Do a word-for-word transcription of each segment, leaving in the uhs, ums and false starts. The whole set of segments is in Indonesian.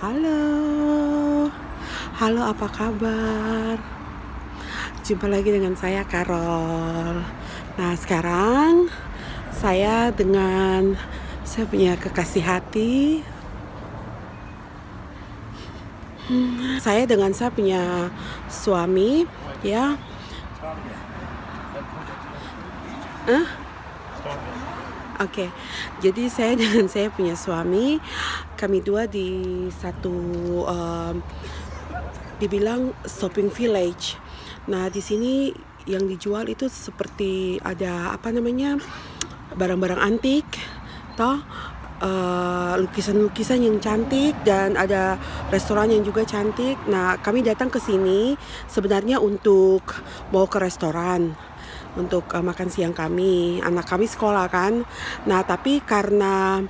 Halo, halo apa kabar? Jumpa lagi dengan saya Carol. Nah sekarang saya dengan saya punya kekasih hati. Hmm, saya dengan saya punya suami, ya. Huh? Oke, okay. Jadi saya dengan saya punya suami, kami dua di satu uh, dibilang shopping village. Nah di sini yang dijual itu seperti ada apa namanya barang-barang antik, toh lukisan-lukisan uh, yang cantik dan ada restoran yang juga cantik. Nah kami datang ke sini sebenarnya untuk mau ke restoran. Untuk uh, makan siang kami, anak kami sekolah kan. Nah tapi karena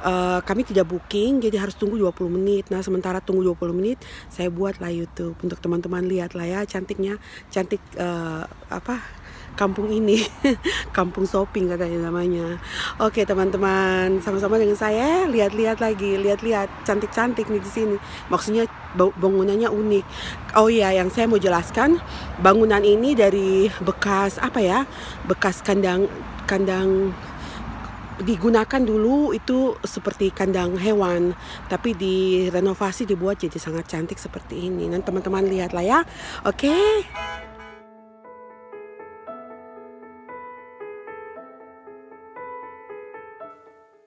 uh, kami tidak booking, jadi harus tunggu dua puluh menit. Nah sementara tunggu dua puluh menit, saya buatlah YouTube untuk teman-teman lihatlah ya cantiknya, cantik uh, apa kampung ini, kampung shopping katanya namanya. Oke teman-teman, sama-sama dengan saya lihat-lihat lagi, lihat-lihat cantik-cantik nih di sini. Maksudnya bangunannya unik. Oh iya, yang saya mau jelaskan, bangunan ini dari bekas apa ya? Bekas kandang kandang digunakan dulu itu seperti kandang hewan, tapi direnovasi dibuat jadi sangat cantik seperti ini. Nanti teman-teman lihatlah ya. Oke. Okay?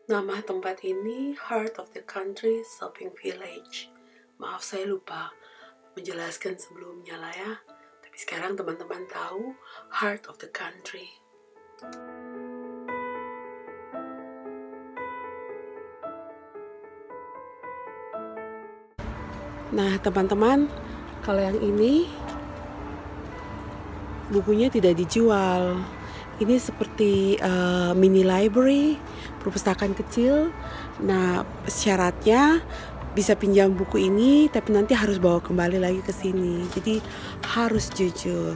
Nama tempat ini Heart of the Country Shopping Village. Maaf saya lupa menjelaskan sebelumnya lah ya. Tapi sekarang teman-teman tahu Heart of the Country. Nah teman-teman, kalau yang ini bukunya tidak dijual. Ini seperti uh, mini library, perpustakaan kecil. Nah, syaratnya bisa pinjam buku ini, tapi nanti harus bawa kembali lagi ke sini. Jadi harus jujur.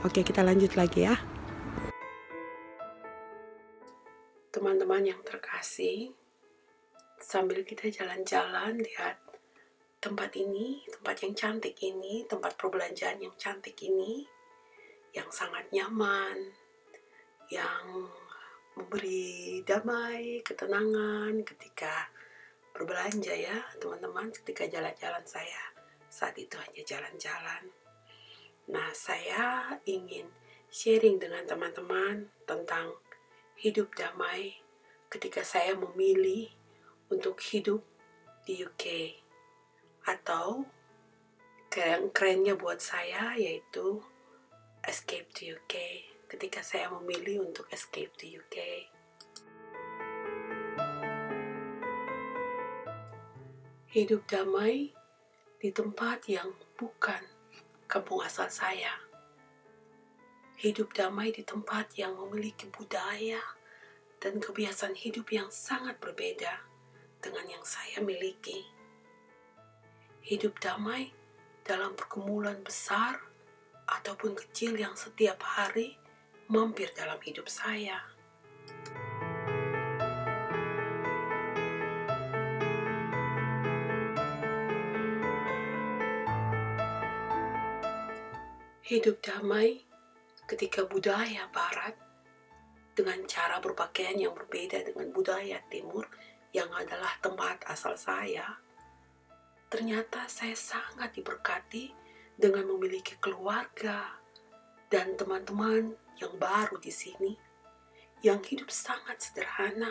Oke, kita lanjut lagi ya. Teman-teman yang terkasih, sambil kita jalan-jalan lihat tempat ini, tempat yang cantik ini, tempat perbelanjaan yang cantik ini, yang sangat nyaman, yang memberi damai, ketenangan ketika berbelanja ya teman-teman, ketika jalan-jalan saya saat itu hanya jalan-jalan. Nah saya ingin sharing dengan teman-teman tentang hidup damai ketika saya memilih untuk hidup di U K, atau keren-kerennya buat saya yaitu Escape to U K, ketika saya memilih untuk escape to U K. Hidup damai di tempat yang bukan kampung asal saya. Hidup damai di tempat yang memiliki budaya dan kebiasaan hidup yang sangat berbeda dengan yang saya miliki. Hidup damai dalam pergumulan besar ataupun kecil yang setiap hari mampir dalam hidup saya. Hidup damai ketika budaya barat dengan cara berpakaian yang berbeda dengan budaya timur yang adalah tempat asal saya. Ternyata saya sangat diberkati dengan memiliki keluarga dan teman-teman yang baru di sini, yang hidup sangat sederhana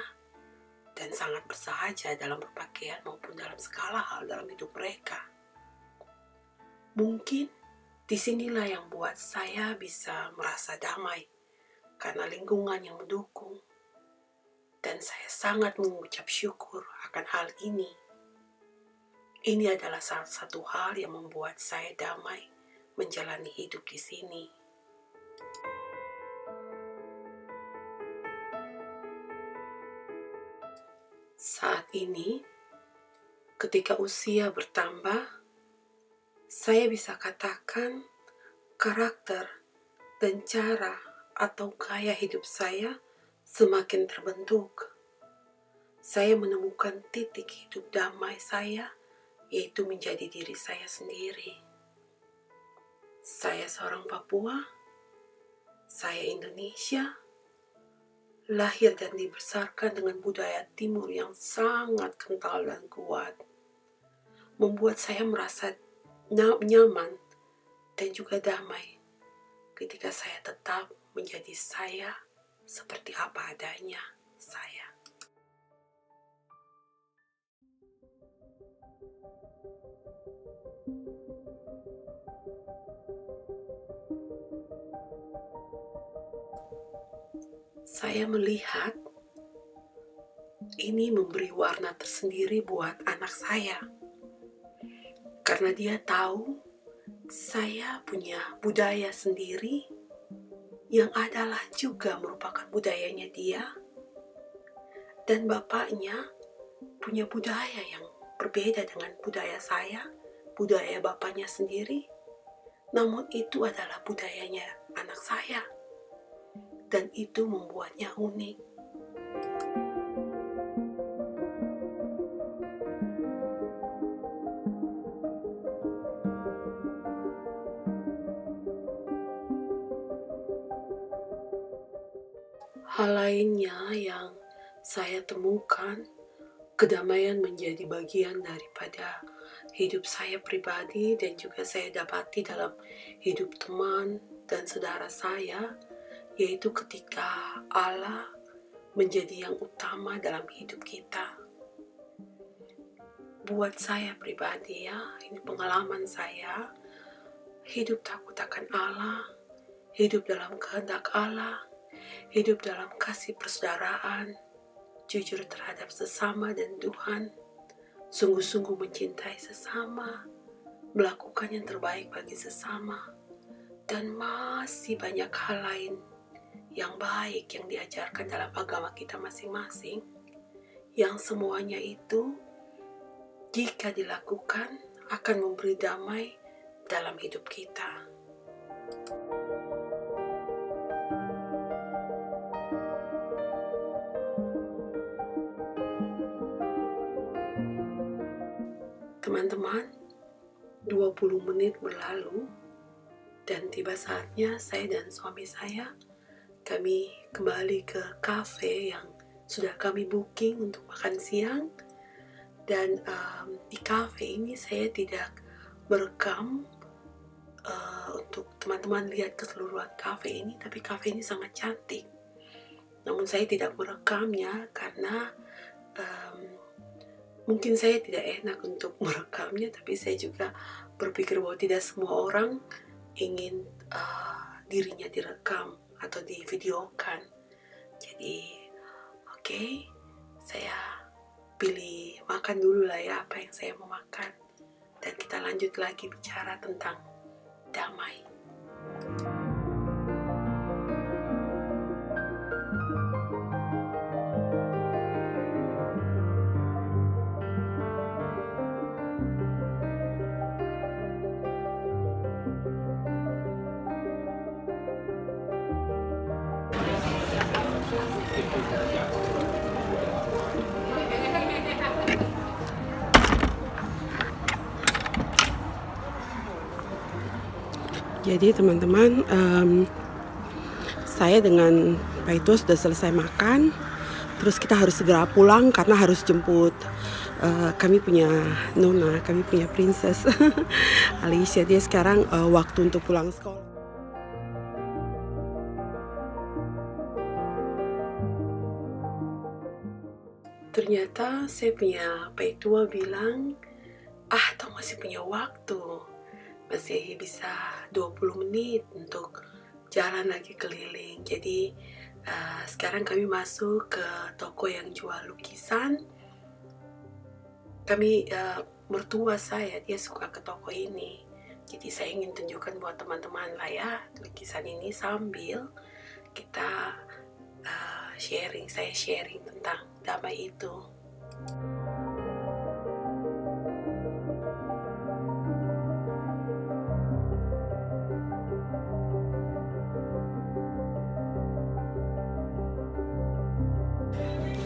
dan sangat bersahaja dalam berpakaian maupun dalam segala hal dalam hidup mereka. Mungkin disinilah yang buat saya bisa merasa damai, karena lingkungan yang mendukung. Dan saya sangat mengucap syukur akan hal ini. Ini adalah salah satu hal yang membuat saya damai menjalani hidup di sini. Saat ini, ketika usia bertambah, saya bisa katakan karakter dan cara atau gaya hidup saya semakin terbentuk. saya menemukan titik hidup damai saya, yaitu menjadi diri saya sendiri. Saya seorang Papua, saya Indonesia, lahir dan dibesarkan dengan budaya timur yang sangat kental dan kuat, membuat saya merasa nyaman dan juga damai ketika saya tetap menjadi saya seperti apa adanya saya. Saya melihat ini memberi warna tersendiri buat anak saya, karena dia tahu saya punya budaya sendiri yang adalah juga merupakan budayanya dia, dan bapaknya punya budaya yang berbeda dengan budaya saya, budaya bapaknya sendiri, namun itu adalah budayanya anak saya, dan itu membuatnya unik. Hal lainnya yang saya temukan, kedamaian menjadi bagian daripada hidup saya pribadi dan juga saya dapati dalam hidup teman dan saudara saya, yaitu ketika Allah menjadi yang utama dalam hidup kita. Buat saya pribadi ya, ini pengalaman saya, hidup takut akan Allah, hidup dalam kehendak Allah, hidup dalam kasih persaudaraan, jujur terhadap sesama dan Tuhan, sungguh-sungguh mencintai sesama, melakukan yang terbaik bagi sesama, dan masih banyak hal lain yang baik yang diajarkan dalam agama kita masing-masing, yang semuanya itu jika dilakukan akan memberi damai dalam hidup kita. Teman-teman, dua puluh menit berlalu dan tiba saatnya saya dan suami saya kami kembali ke kafe yang sudah kami booking untuk makan siang, dan um, di kafe ini saya tidak merekam uh, untuk teman-teman lihat keseluruhan kafe ini, tapi kafe ini sangat cantik. Namun saya tidak merekamnya karena um, mungkin saya tidak enak untuk merekamnya, tapi saya juga berpikir bahwa tidak semua orang ingin uh, dirinya direkam atau divideokan. Jadi, oke, okay, saya pilih makan dulu lah ya apa yang saya mau makan. Dan kita lanjut lagi bicara tentang damai. Jadi teman-teman, um, saya dengan Pak Itu sudah selesai makan, terus kita harus segera pulang karena harus jemput uh, kami punya Nona, kami punya Princess Alicia. Dia sekarang uh, waktu untuk pulang sekolah. Ternyata saya punya Pak Itu bilang, ah, toh masih punya waktu, masih bisa dua puluh menit untuk jalan lagi keliling. Jadi uh, sekarang kami masuk ke toko yang jual lukisan. Kami, uh, mertua saya, dia suka ke toko ini. Jadi saya ingin tunjukkan buat teman-teman lah ya lukisan ini sambil kita uh, sharing, saya sharing tentang damai itu.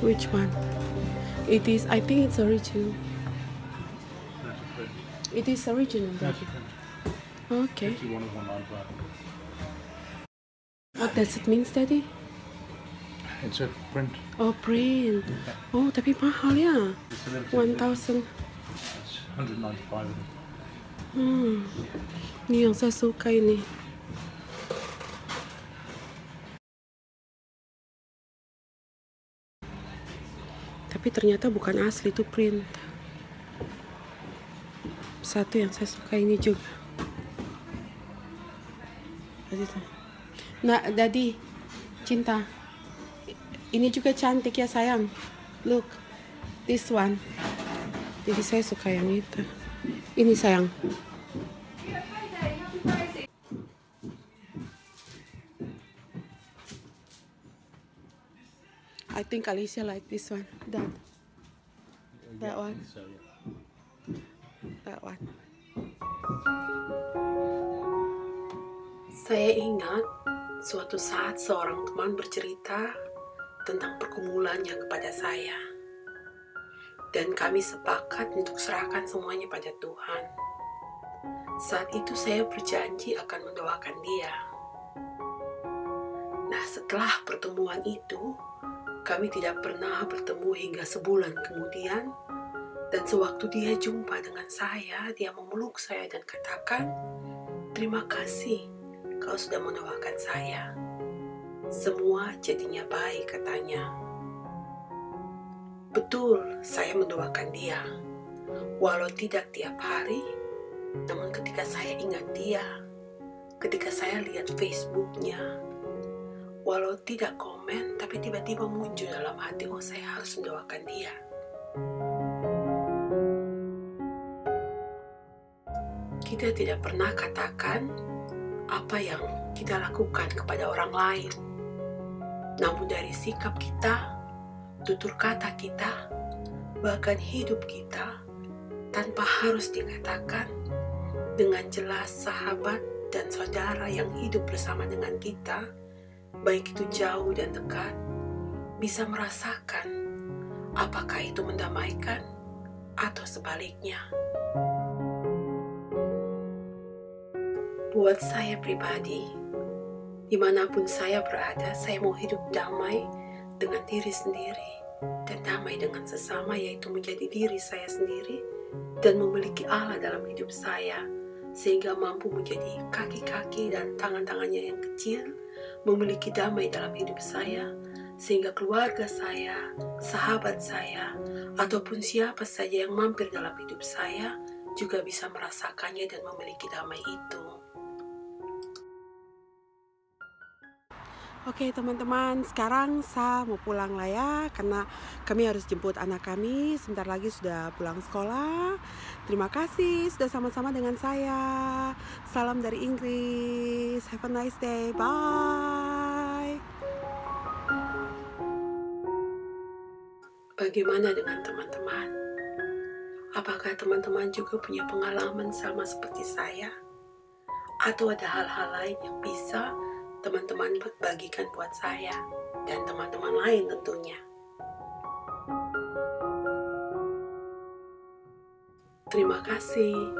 Which one? It is, I think it's original. It is original. Okay. What does it mean, Daddy? It's a print. Oh, print. Oh, tapi mahal ya. one thousand. one ninety-five. Hmm. Ini yang saya suka ini. Tapi ternyata bukan asli, itu print. Satu yang saya suka ini juga. Nah, Daddy, cinta. Ini juga cantik ya sayang. Look, this one. Jadi saya suka yang itu. Ini sayang. I think Alicia like this one. That. That one. That one. Saya ingat suatu saat seorang teman bercerita tentang pergumulannya kepada saya, dan kami sepakat untuk serahkan semuanya pada Tuhan. Saat itu saya berjanji akan mendoakan dia. Nah, setelah pertemuan itu, kami tidak pernah bertemu hingga sebulan kemudian, dan sewaktu dia jumpa dengan saya, dia memeluk saya dan katakan, "Terima kasih, kau sudah mendoakan saya. Semua jadinya baik," katanya. Betul, saya mendoakan dia. Walau tidak tiap hari, namun ketika saya ingat dia, ketika saya lihat Facebooknya, walau tidak komen, tapi tiba-tiba muncul dalam hati, oh saya harus mendoakan dia. Kita tidak pernah katakan apa yang kita lakukan kepada orang lain. Namun dari sikap kita, tutur kata kita, bahkan hidup kita, tanpa harus dikatakan, dengan jelas sahabat dan saudara yang hidup bersama dengan kita, baik itu jauh dan dekat, bisa merasakan apakah itu mendamaikan atau sebaliknya. Buat saya pribadi, dimanapun saya berada, saya mau hidup damai dengan diri sendiri dan damai dengan sesama, yaitu menjadi diri saya sendiri dan memiliki Allah dalam hidup saya, sehingga mampu menjadi kaki-kaki dan tangan-tangannya yang kecil memiliki damai dalam hidup saya, sehingga keluarga saya, sahabat saya, ataupun siapa saja yang mampir dalam hidup saya juga bisa merasakannya dan memiliki damai itu. Oke teman-teman, sekarang saya mau pulang lah ya, karena kami harus jemput anak kami, sebentar lagi sudah pulang sekolah. Terima kasih sudah sama-sama dengan saya. Salam dari Inggris, have a nice day, bye. Bagaimana dengan teman-teman? Apakah teman-teman juga punya pengalaman sama seperti saya? Atau ada hal-hal lain yang bisa teman-teman bagikan buat saya dan teman-teman lain tentunya. Terima kasih.